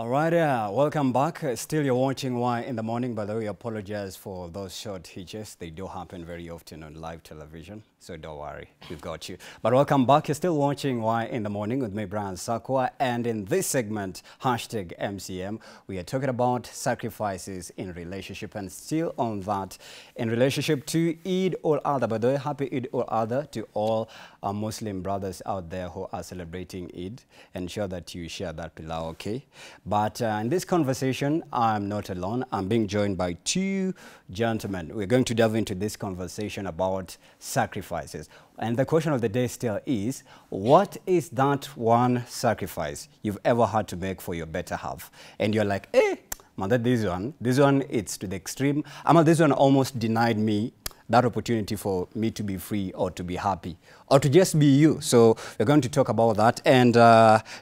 All right, welcome back. Still, you're watching Why in the Morning. By the way, I apologize for those short hitches. They do happen very often on live television, so don't worry, we've got you. But welcome back. You're still watching Why in the Morning with me, Brian Sakwa. And in this segment, hashtag MCM, we are talking about sacrifices in relationship. And still on that, in relationship to Eid al-Adha. By the way, happy Eid al-Adha to all our Muslim brothers out there who are celebrating Eid. Ensure that you share that pilau, okay? But in this conversation, I'm not alone. I'm being joined by two gentlemen. We're going to delve into this conversation about sacrifices. And the question of the day still is, what is that one sacrifice you've ever had to make for your better half? And you're like, eh, mother, this one, it's to the extreme. This one almost denied me that opportunity for me to be free or to be happy or to just be you. So we're going to talk about that. And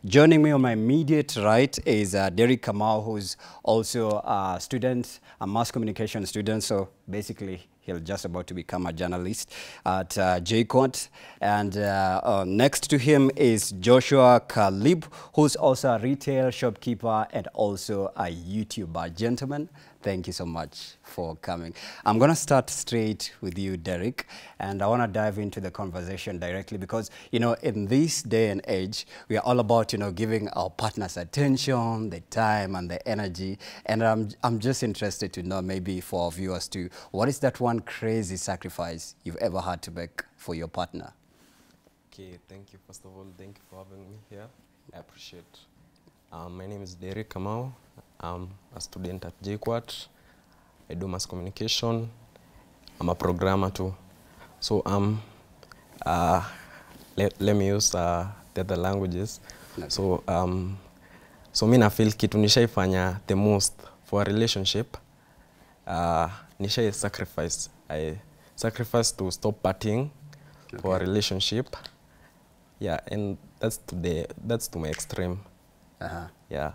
joining me on my immediate right is Derek Kamau, who's also a student, a mass communication student. So basically, he'll just about to become a journalist at J-Kuat. And next to him is Joshua Kalib, who's also a retail shopkeeper and also a YouTuber. Gentlemen, thank you so much for coming. I'm going to start straight with you, Derek, and I want to dive into the conversation directly because, you know, in this day and age, we are all about, you know, giving our partners attention, the time and the energy. And I'm just interested to know, maybe for our viewers too, what is that one crazy sacrifice you've ever had to make for your partner? Okay, thank you. First of all, thank you for having me here. I appreciate it. My name is Derek Kamau. I'm a student at J-Kuat. I do mass communication. I'm a programmer too. So let me use the other languages. Okay. So me na feel kitu nishaifanya the most for a relationship. Nisha is sacrifice. I sacrificed to stop partying for a relationship. Yeah, and that's to my extreme. Uh-huh. Yeah.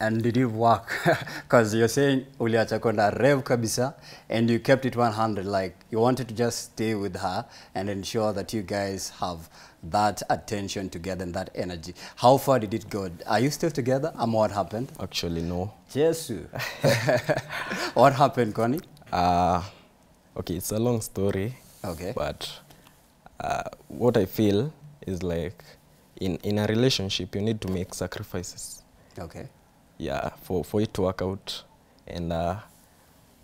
And did it work? Because you're saying uliacha kwenda rev kabisa, and you kept it 100. Like you wanted to just stay with her and ensure that you guys have that attention together and that energy. How far did it go? Are you still together? What happened? Actually, no. Jesus. What happened, Connie? Okay, it's a long story. Okay. But what I feel is like in a relationship, you need to make sacrifices. Okay. Yeah, for it to work out. And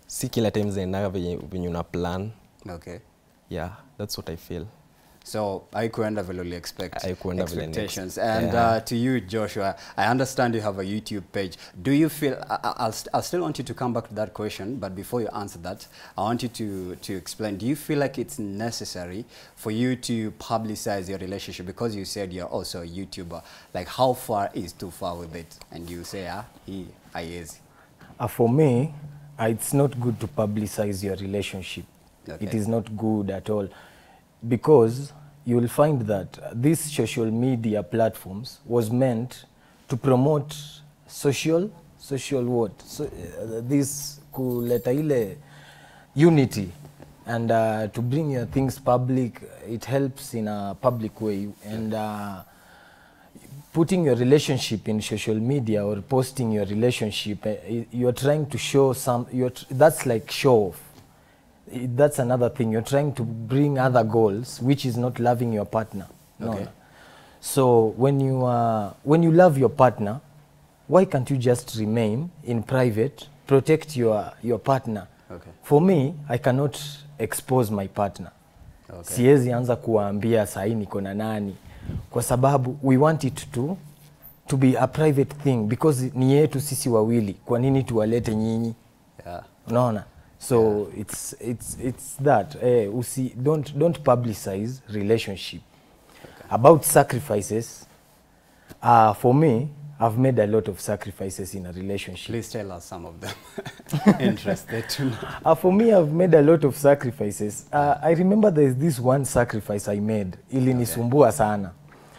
see kila times when you plan. Okay. Yeah, that's what I feel. So I couldn't have really expectations. And yeah. To you, Joshua, I understand you have a YouTube page. Do you feel, I'll still want you to come back to that question, but before you answer that, I want you to explain, do you feel like it's necessary for you to publicize your relationship? Because you said you're also a YouTuber. Like, how far is too far with it? And you say, ah, he, I is. For me, it's not good to publicize your relationship. Okay. It is not good at all. Because you will find that these social media platforms was meant to promote social what? So, this kuleta ile unity and to bring your things public, it helps in a public way. And putting your relationship in social media or posting your relationship, you're trying to show some, that's like show off. That's another thing. You're trying to bring other goals, which is not loving your partner. No. Okay. So when you love your partner, why can't you just remain in private, protect your partner? Okay. For me, I cannot expose my partner. Okay. Siezi anza kuambia sahi niko na nani, kwa sababu we want it to be a private thing because ni yetu sisi wawili. Kwa nini tuwalete nyinyi? Yeah. Unaona? So yeah. It's that. Don't publicize relationship. Okay. About sacrifices, for me, I've made a lot of sacrifices in a relationship. Please tell us some of them. Interested to know. For me, I've made a lot of sacrifices. I remember there's this one sacrifice I made. Ilinisumbua sana.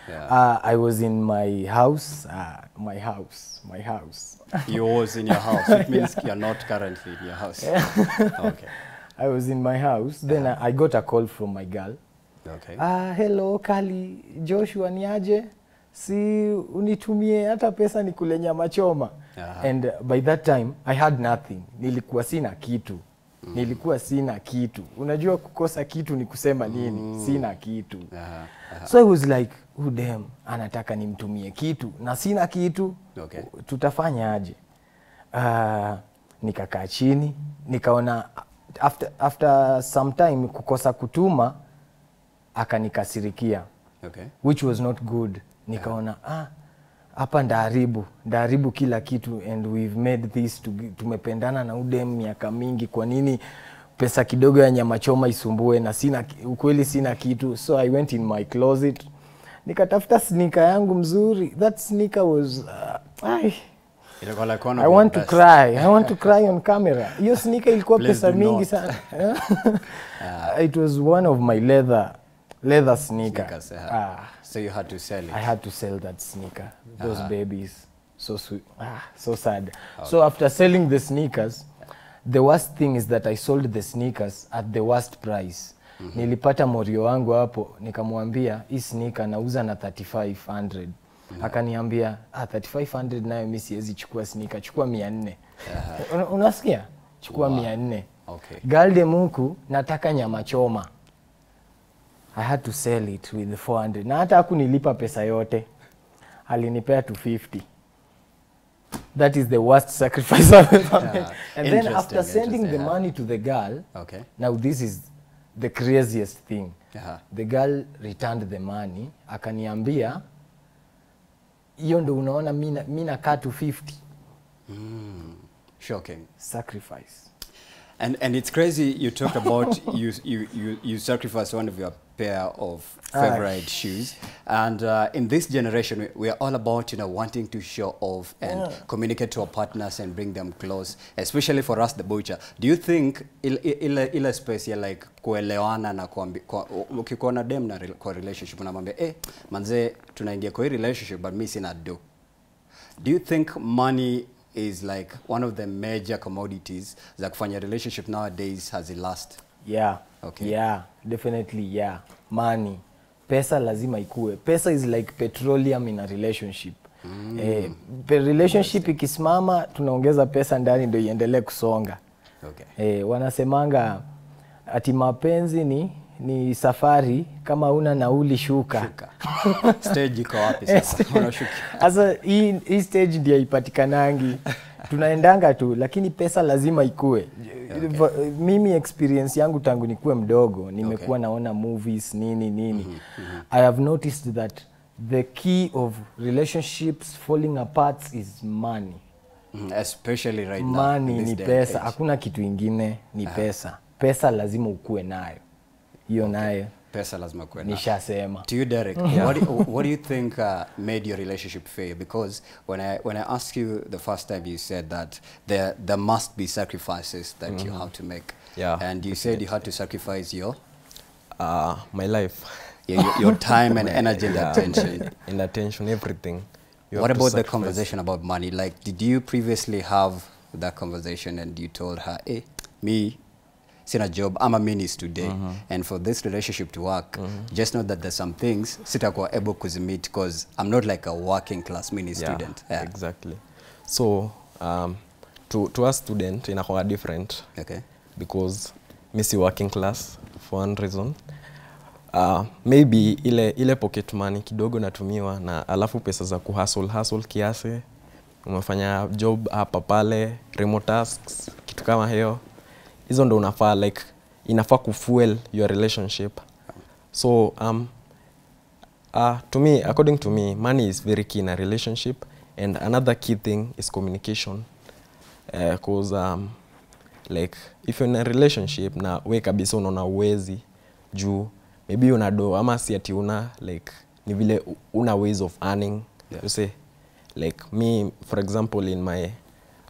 Yeah. I was in my house, You was in your house. It means yeah. You're not currently in your house. Yeah. Okay. I was in my house. Then yeah. I got a call from my girl. Okay. Hello, Kali. Joshua niaje? si unitumie hata pesa nikule nyama choma. And by that time I had nothing. Nilikuwa sina kitu. Nilikuwa sina kitu. Unajua kukosa kitu ni kusema nini? Sina kitu. So I was like, oh damn, anataka nimtumie kitu na sina kitu. Okay. Tutafanya aje? Nikakaa chini, nikaona after some time kukosa kutuma akanikasirikia. Okay. Which was not good. Nikaona hapa ndaharibu kila kitu, and we've made this to, tumependana na udem miaka mingi, kwa nini pesa kidogo ya nyama choma isumbue na sina ukweli sina kitu. So I went in my closet, nikatafuta sneaker yangu mzuri. That sneaker was I want to cry on camera. Hiyo sneaker ilikuwa pesa mingi sana. It was one of my leather sneaker. So you had to sell it. I had to sell that sneaker. Those babies, so sweet, so sad. Okay. So after selling the sneakers, the worst thing is that I sold the sneakers at the worst price. Nilipata morio wangu hapo, nikamwambia hii sneaker nauza na 3500. Akaniambia 3500 nayo mimi siwezi chukua sneaker, chukua 400. Unasikia? Chukua 400. Okay. Galde Mungu, nataka nyama choma. I had to sell it with the 400. Na hata hakunilipa pesa yote. Alinipea 250. That is the worst sacrifice I've ever made. And then after sending the money to the girl, now this is the craziest thing. The girl returned the money. Akaniambia, hiyo ndo unaona mimi nakaa 250. Shocking. Sacrifice. And it's crazy. You talked about you sacrificed one of your pair of favorite shoes, and in this generation we are all about, you know, wanting to show off and communicate to our partners and bring them close, especially for us the butcher. Do you think ile space ya like kuelewana na ukikona dem na kwa relationship unamwambia manze tunaingia kwa relationship but mimi sina do? Do you think money is like one of the major commodities that kufanya relationship nowadays has a last? Yeah. Okay. Yeah, definitely, yeah. Money. Pesa lazima ikue. Pesa is like petroleum in a relationship. Per relationship ikisimama, tunaongeza pesa ndani ndio iendelee kusonga. Okay. Wanasemanga ati mapenzi ni safari, kama una nauli shuka. Stage iko wapi sasa? Unashuka. Sasa hii stage ndio ipatikanangi. Tunaendanga tu, lakini pesa lazima ikue. Okay. Mimi experience yangu tangu nikuwe mdogo, nimekuwa naona movies nini. I have noticed that the key of relationships falling apart is money. Especially right now. Money ni pesa, hakuna kitu ingine, ni pesa. Pesa lazima ukue nayo. Hiyo nayo. Pesa lazima kuwe nayo. Nishasema. To you, Derek, what do you think made your relationship fail? Because when I asked you the first time, you said that there must be sacrifices that you have to make. Yeah. And you said you had to sacrifice your my life. Yeah, your time and energy and attention. And attention, everything. What about the conversation about money? Like, did you previously have that conversation and you told her, hey, me, sina job, I'm a menace today, and for this relationship to work, just know that there's some things sitakuwa able kuzimit because I'm not like a working class menace student. Yeah. Exactly. So to a student inakuwa different. Okay. Because missy working class for one reason. Maybe ile pocket money kidogo natumiwa na alafu pesa za ku hustle kiasi, umefanya job hapa pale, remote tasks, kitu kama hiyo. Hizo ndo unafaa, like inafaa kufuel your relationship. So to me, according to me, money is very key in a relationship, and another key thing is communication. Cause like if you're in a relationship na wewe kabisa unaona uwezi juu maybe una do ama si ati una like ni vile una ways of earning. You say like me, for example, in my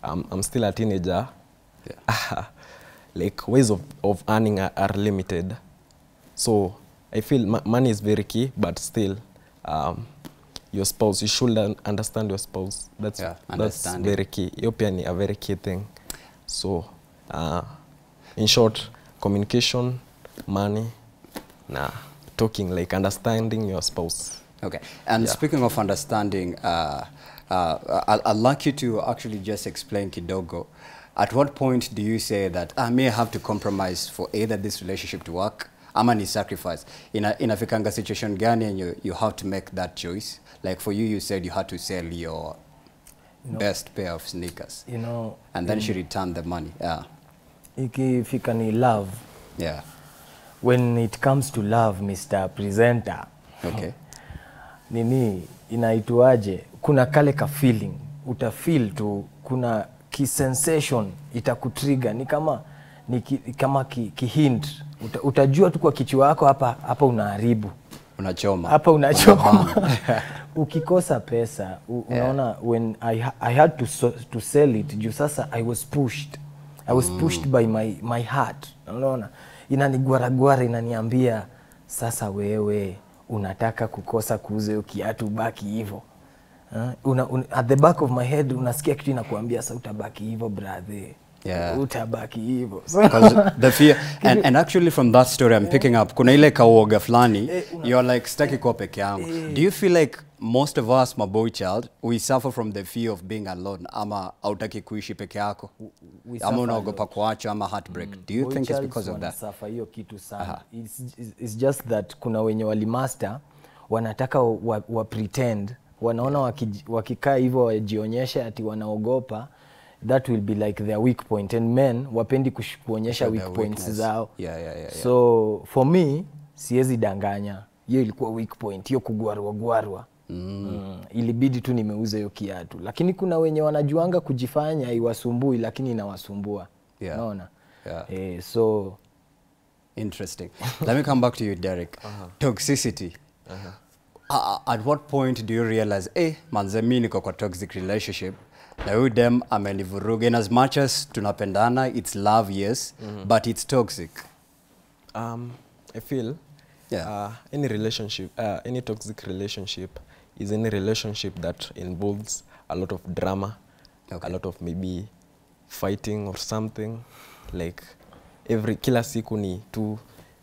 I'm still a teenager. Like ways of earning are limited. So I feel money is very key, but still your spouse, you should understand your spouse. That's very key. European is a very key thing. So in short, communication, money, talking, like understanding your spouse. Okay. And speaking of understanding, I'd like you to actually just explain kidogo. At what point do you say that I may have to compromise for either this relationship to work, ama ni sacrifice? In a fikanga situation gani, and you have to make that choice? Like for you, you said you had to sell your best pair of sneakers. You know. And then she returned the money. Yeah. Ikifika ni love. Yeah. When it comes to love, Mr. Presenter. Okay. Nini, inaituaje, kuna kale ka feeling. Uta feel tu, kuna ki sensation itakutrigger. Ni kama ki hint. Utajua tu kwa kichwa yako hapa unaharibu. Unachoma. Hapa unachoma. Ukikosa pesa, unaona, when I had to sell it, juu sasa I was pushed. I was pushed by my heart. Unaona, inaniguara inaniambia sasa wewe unataka kukosa kuuze ukiatu baki hivyo. At the back of my head unasikia kitu inakuambia sasa utabaki hivyo brother. Yeah. Utabaki hivyo. The fear and actually from that story I'm picking up kuna ile kaoga flani you're like staki kwa peke yangu. Do you feel like most of us, my boy child, we suffer from the fear of being alone. Ama autaki kuishi peke yako. Ama unaogopa kuachwa ama heartbreak. Do you think it's because of that? Suffer hiyo kitu sana. It's just that kuna wenye wali master wanataka wa pretend, wanaona wakikaa hivyo wajionyesha ati wanaogopa. That will be like their weak point, and men wapendi kuonyesha weak points zao. Yeah. So for me, siezi danganya. Hiyo ilikuwa weak point, hiyo kuguarwa. Ilibidi tu nimeuza hiyo kiatu. Lakini kuna wenye wanajuanga kujifanya iwasumbui lakini inawasumbua. Yeah. Unaona? Yeah. So interesting. Let me come back to you, Derek. Toxicity. At what point do you realize, manze mimi niko kwa toxic relationship? Na huyu dem amenivuruga. As much as tunapendana, it's love, yes, but it's toxic. I feel any relationship, any toxic relationship is any relationship that involves a lot of drama, a lot of maybe fighting or something. Like every kila siku ni two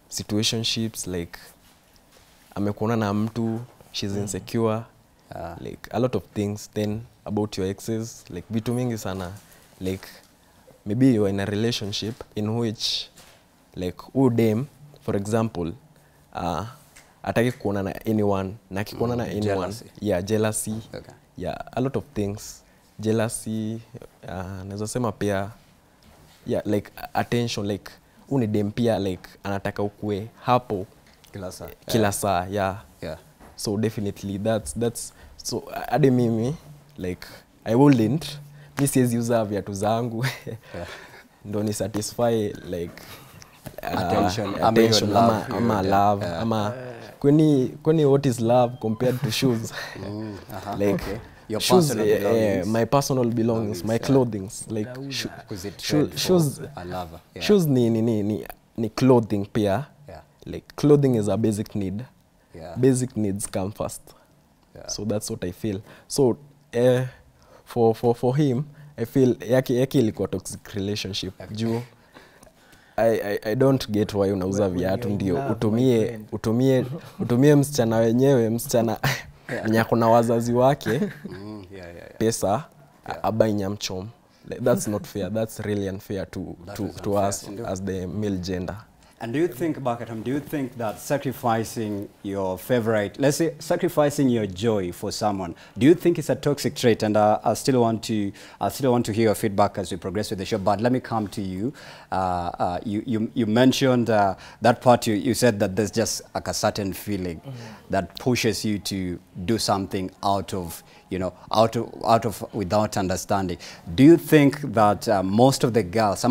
situationships, like amekuona na mtu, she's insecure, like a lot of things. Then about your exes, like vitu mingi sana, like maybe you're in a relationship in which like who dem, for example, atake kuona na anyone, na kikuona na anyone. Jealousy. Yeah, jealousy. Okay. Yeah, a lot of things. Jealousy, naweza sema pia, yeah, like attention, like uni dem pia, like anataka ukue hapo kila saa. Yeah. So definitely that's so ade mimi, like I wouldn't miss his user viatu zangu. Ndoni satisfy like attention, love. Ama kweni what is love compared to shoes? Like your shoes, personal belongings. My personal belongings, my clothing. Like shoes. I love. Shoes ni clothing pia. Yeah. Like clothing is a basic need. Yeah. Basic needs come first. Yeah. So that's what I feel. So for him, I feel yake ilikuwa toxic relationship. Juu I don't get why unauza viatu ndio utumie msichana wenyewe, msichana nyako na wazazi wake pesa abai nyamchom. That's not fair. That's really unfair to us as the male gender. And do you think back at home, do you think that sacrificing your favorite, let's say sacrificing your joy for someone, do you think it's a toxic trait? And I still want to hear your feedback as we progress with the show. But let me come to you. You mentioned that part. You said that there's just like a certain feeling that pushes you to do something out of without understanding. Do you think that most of the girls,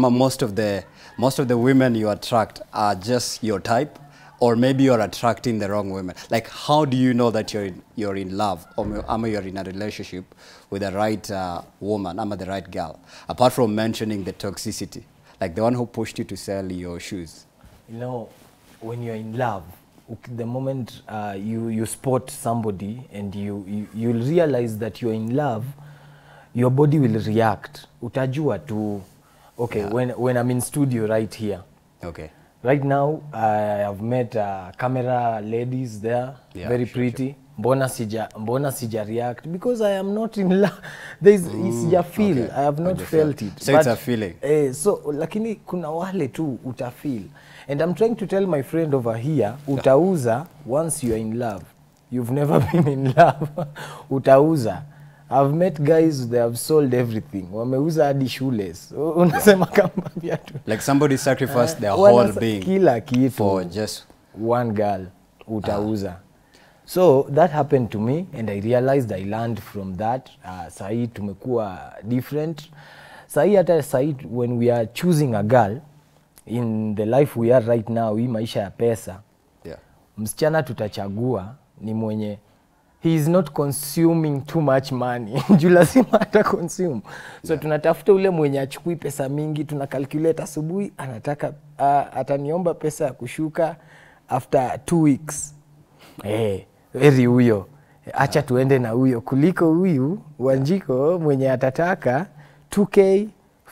most of the women you attract are just your type, or maybe you're attracting the wrong women? Like, how do you know that you're in love, or you're in a relationship with the right woman, or the right girl? Apart from mentioning the toxicity, like the one who pushed you to sell your shoes. You know, when you're in love, the moment you spot somebody and you'll realize that you're in love, your body will react. Utajua tu. Okay, when I'm in studio right here. Okay. Right now, I have met camera ladies there, very pretty. mbona sija react because I am not in love. There is sija feel. Okay. I have not felt it. So but, it's a feeling. So lakini kuna wale tu uta feel. And I'm trying to tell my friend over here, utauza once you are in love. You've never been in love. Utauza. I've met guys that have sold everything. Wameuza hadi shoeless. Unasema kama viatu. Like somebody sacrificed their whole being. Kila kitu for just one girl. Utauza. So that happened to me, and I realized I learned from that. Sahi tumekuwa different. Sahi hata sahi when we are choosing a girl, in the life we are right now, hii maisha ya pesa. Yeah. Msichana tutachagua ni mwenye. He is not consuming too much money. Julasima ata consume. So tunatafuta ule mwenye achukui pesa mingi, tunakalculate asubuhi, anataka, ataniomba pesa ya kushuka after 2 weeks. Eh, eri huyo. Acha tuende na huyo. Kuliko huyu, Wanjiko, mwenye atataka, 2K,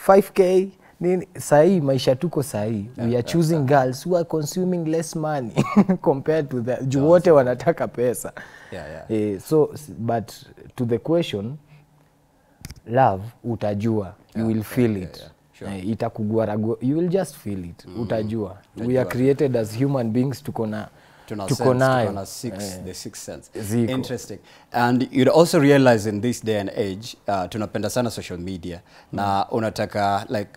5K, nini, sahi, maisha tuko sahi. We are choosing girls who are consuming less money compared to the, juwote wanataka pesa. So, but to the question, love, utajua. You will feel it. Sure. Itakugua, you will just feel it. Utajua. We are created as human beings to kona. The sixth sense. Ziko. Interesting. And you'd also realize in this day and age, tunapenda sana social media. Na unataka, like,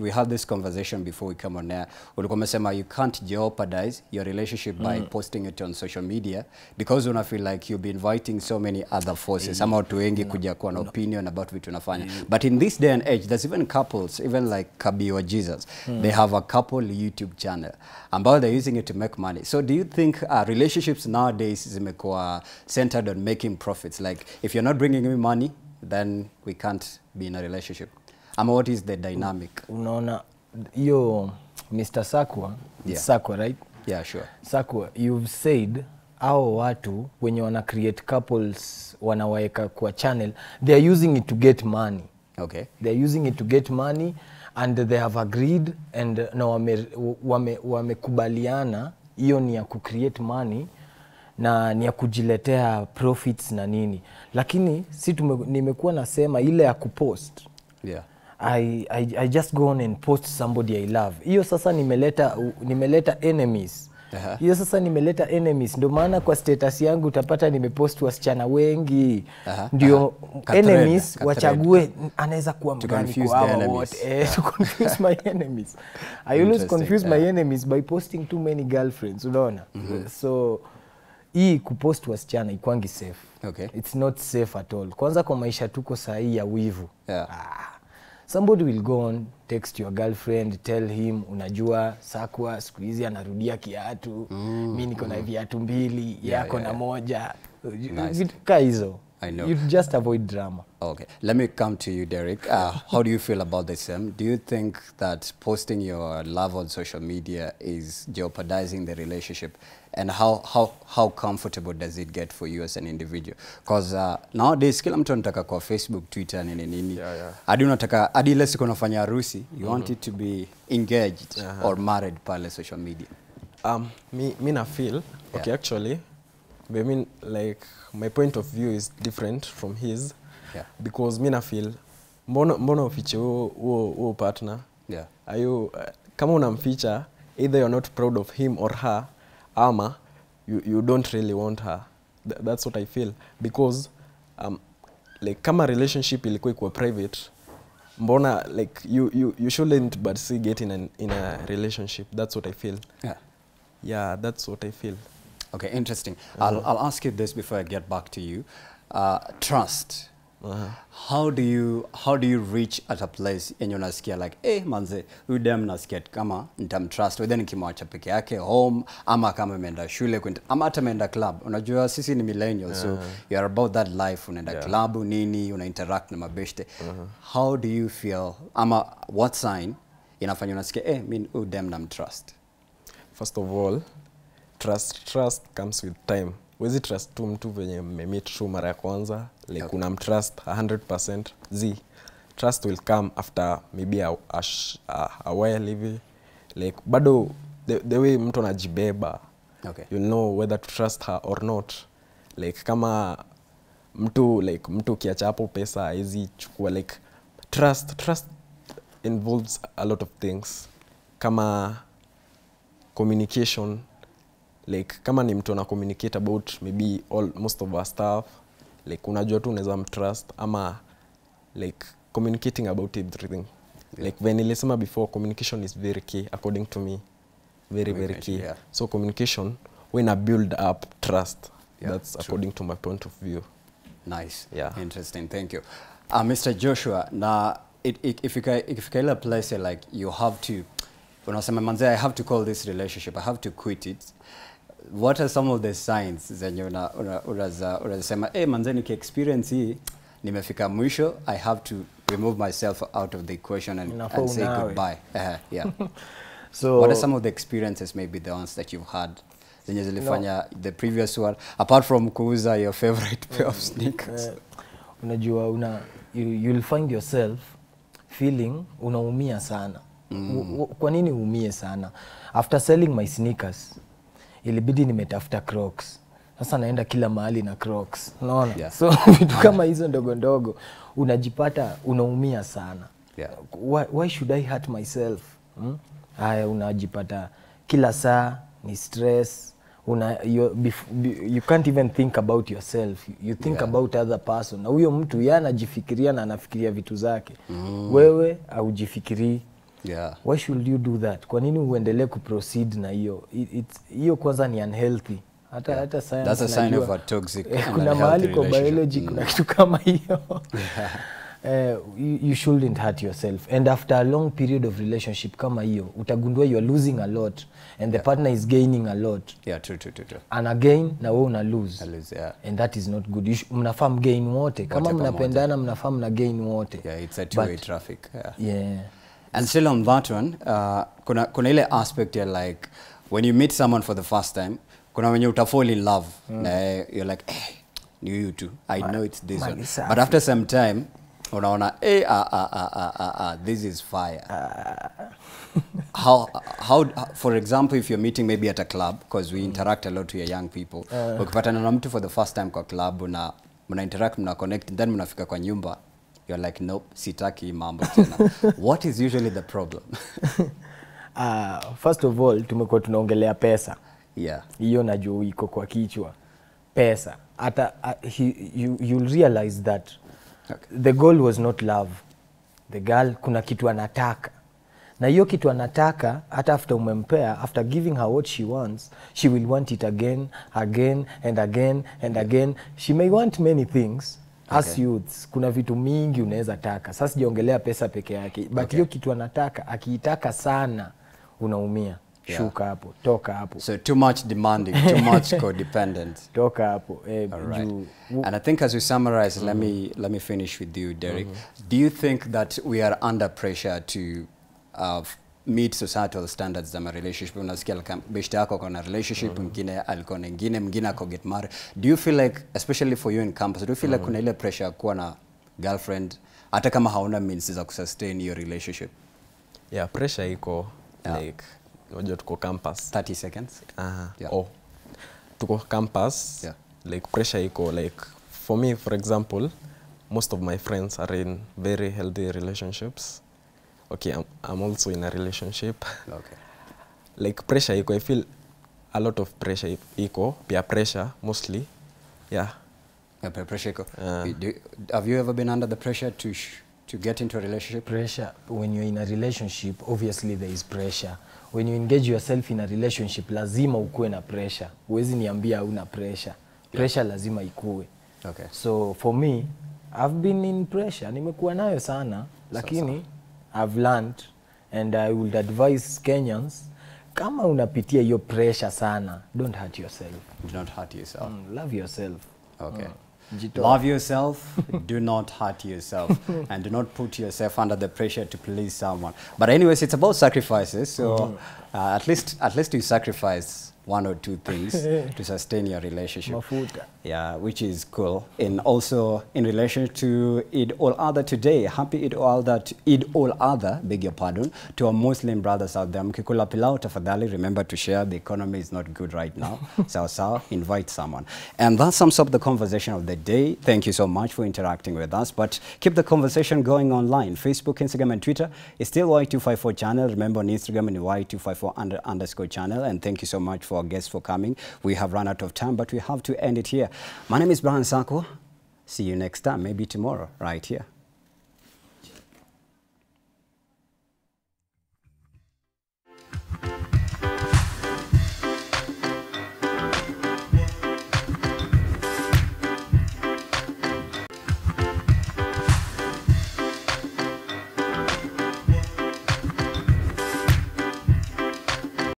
we had this conversation before we come on air. Ulikuwa umesema you can't jeopardize your relationship by posting it on social media because una feel like you've been inviting so many other forces. Sama watu wengi kuja kuwa na opinion about vitu unafanya. But in this day and age, there's even couples, even like Kabi or Jesus. They have a couple YouTube channel. Ambao they're using it to make money. So do you think relationships nowadays is centered on making profits? Like, if you're not bringing me money, then we can't be in a relationship. What is the dynamic? Unaona, yo, Mr. Sakwa, Sakwa, right? Yeah, sure. Sakwa, you've said, hao watu, when you wanna create couples, wanawaeka kwa channel, they're using it to get money. Okay. They're using it to get money, and they have agreed, and na wamekubaliana, hiyo ni ya kucreate money na ni ya kujiletea profits na nini. Lakini si nimekuwa nasema ile ya kupost. Yeah. I just go on and post somebody I love. Hiyo sasa nimeleta enemies. Hiyo sasa nimeleta enemies. Ndio maana kwa status yangu utapata nimepost wasichana wengi. Ndio enemies wachague anaweza kuwa mgani kwa wote. To confuse my enemies. I always confuse my enemies by posting too many girlfriends, unaona? So hii kupost wasichana ikwangi safe. Okay. It's not safe at all. Kwanza kwa maisha tuko sahi ya wivu. Somebody will go on, text your girlfriend, tell him, unajua, Sakwa, siku hizi anarudia kiatu, mimi niko na viatu mbili, yako na moja. Vitu hizo. I know. You just avoid drama. Okay. Let me come to you, Derek. How do you feel about this, Sam? Do you think that posting your love on social media is jeopardizing the relationship? And how comfortable does it get for you as an individual? Because nowadays, kila mtu anataka kwa Facebook, Twitter, nini nini. Adi unataka, adi lesi kunafanya harusi, you want it to be engaged or married pale social media. Me na feel, okay, actually, I mean, like, my point of view is different from his, because me na feel, mbono ufiche uo partner, ayo, kama unamficha, either you're not proud of him or her, ama, you don't really want her. That's what I feel, because, like, kama relationship ilikuwa kwa private, mbona, like, you shouldn't but see get in a relationship. That's what I feel. Yeah, that's what I feel. Okay, interesting. I'll ask you this before I get back to you. Trust. How do you reach at a place in your nasikia like, eh, manze, udem nasikia kama nitam trust whether nikimwacha peke yake home ama kama menda shule kwenda ama hata menda club. Unajua sisi ni millennials, so you are about that life, unaenda club nini, una interact na mabeshte. How do you feel ama what sign inafanya unasikia eh mimi udem nam trust? First of all, Trust comes with time. Wezi trust tu mtu venye mmemit tu mara ya kwanza, like unamtrust 100%. Trust will come after maybe a while hivi. Like bado the way mtu anajibeba, you know whether to trust her or not. Like kama mtu, like mtu kiachapo pesa haizi chukua, like trust involves a lot of things. Kama communication, like kama ni mtu na communicate about maybe most of our stuff, like unajua tu unaweza mtrust ama like communicating about everything. Yeah. Like when nilisema before, communication is very key, according to me. Very key. Yeah. So communication, when I build up trust, yeah, that's true, according to my point of view. Nice. Yeah. Interesting. Thank you. Mr. Joshua, now, if you place it like you have to, when I say, I have to call this relationship, I have to quit it, what are some of the signs that you say, hey, manzeni ki experience hii, nimefika mwisho, I have to remove myself out of the equation and say goodbye. Yeah. So what are some of the experiences, maybe the ones that you've had? No. The previous one, apart from kuuza your favorite pair of sneakers. You'll find yourself feeling unaumia sana. Kwa nini umie sana? After selling my sneakers, ilibidi nimetafuta Crocs. Sasa naenda kila mahali na Crocs. Unaona? Yeah. So vitu kama hizo ndogo ndogo unajipata unaumia sana. Yeah. Why should I hurt myself? Haya unajipata kila saa ni stress. You can't even think about yourself. You think about other person. Na huyo mtu ya anajifikiria na anafikiria vitu zake. Wewe haujifikiri. Yeah. Why should you do that? Kwa nini uendelee kuproceed na hiyo? Hiyo kwanza ni unhealthy. Hata science. That's a sign of a toxic relationship. Kuna mahali kwa biology kuna kitu kama hiyo. Yeah. You shouldn't hurt yourself. And after a long period of relationship kama hiyo, utagundua you're losing a lot and the partner is gaining a lot. Yeah, true. And again, na wewe una lose. Yeah. And that is not good. Mnafahamu gain wote. Kama mnapendana mnafahamu na gain wote. Yeah, it's a two-way traffic. Yeah. And still on that one, kuna ile aspect ya like, when you meet someone for the first time, kuna wenye utafall in love. You're like, hey, you too. I know it's this one. But after some time, unaona, hey, this is fire. How, for example, if you're meeting maybe at a club, because we interact a lot with young people, ukipatana na mtu for the first time kwa club, muna interact, muna connect, then munafika kwa nyumba, you're like, nope, sitaki mambo tena. What is usually the problem? First of all, tumekuwa tunaongelea pesa. Yeah. Iyo najua iko kwa kichwa. Pesa. Ata, you'll realize that the goal was not love. The girl, kuna kitu anataka. Na iyo kitu anataka, hata after umempea, after giving her what she wants, she will want it again and again. She may want many things. As youths, kuna vitu mingi unaweza taka. Sasa sijiongelea pesa peke yake. But hiyo kitu anataka, akiitaka sana, unaumia. Shuka hapo, toka hapo. So too much demanding, too much codependent. Toka hapo. All right. And I think as we summarize, let me finish with you, Derek. Do you think that we are under pressure to meet societal standards za relationship? Unasikia beshte yako kuna relationship, mwingine alikuwa na nyingine, mwingine ako get married. Do you feel like, especially for you in campus, do you feel like kuna ile pressure kuwa na girlfriend hata kama hauna means za kusustain your relationship? Yeah, pressure iko like unajua tuko campus 30 seconds. Tuko campus. Yeah. Like pressure iko like for me, for example, most of my friends are in very healthy relationships. Okay, I'm also in a relationship. Okay. Like pressure iko, I feel a lot of pressure iko, peer pressure mostly. Yeah. Yeah, peer pressure iko. Have you ever been under the pressure to get into a relationship? Pressure. When you're in a relationship, obviously there is pressure. When you engage yourself in a relationship, lazima ukue na pressure. Uwezi niambia una pressure. Pressure lazima ikue. Okay. So for me, I've been in pressure. Nimekuwa nayo sana, lakini I've learned, and I would advise Kenyans, kama unapitia hiyo pressure sana, don't hurt yourself. Do not hurt yourself. Love yourself. Okay. Love yourself, do not hurt yourself, and do not put yourself under the pressure to please someone. But anyways, it's about sacrifices, so at least you sacrifice one or two things to sustain your relationship. Mafuta. Yeah, which is cool. And also in relation to Eid al-Adha today, happy Eid al-Adha, beg your pardon, to our Muslim brothers out there. Mkikula pilau tafadhali, remember to share. The economy is not good right now. Sawa, invite someone. And that sums up the conversation of the day. Thank you so much for interacting with us. But keep the conversation going online. Facebook, Instagram, and Twitter is still Y254 channel. Remember on Instagram and Y254 underscore channel. And thank you so much for our guests for coming. We have run out of time, but we have to end it here. My name is Brian Sakwa. See you next time, maybe tomorrow, right here.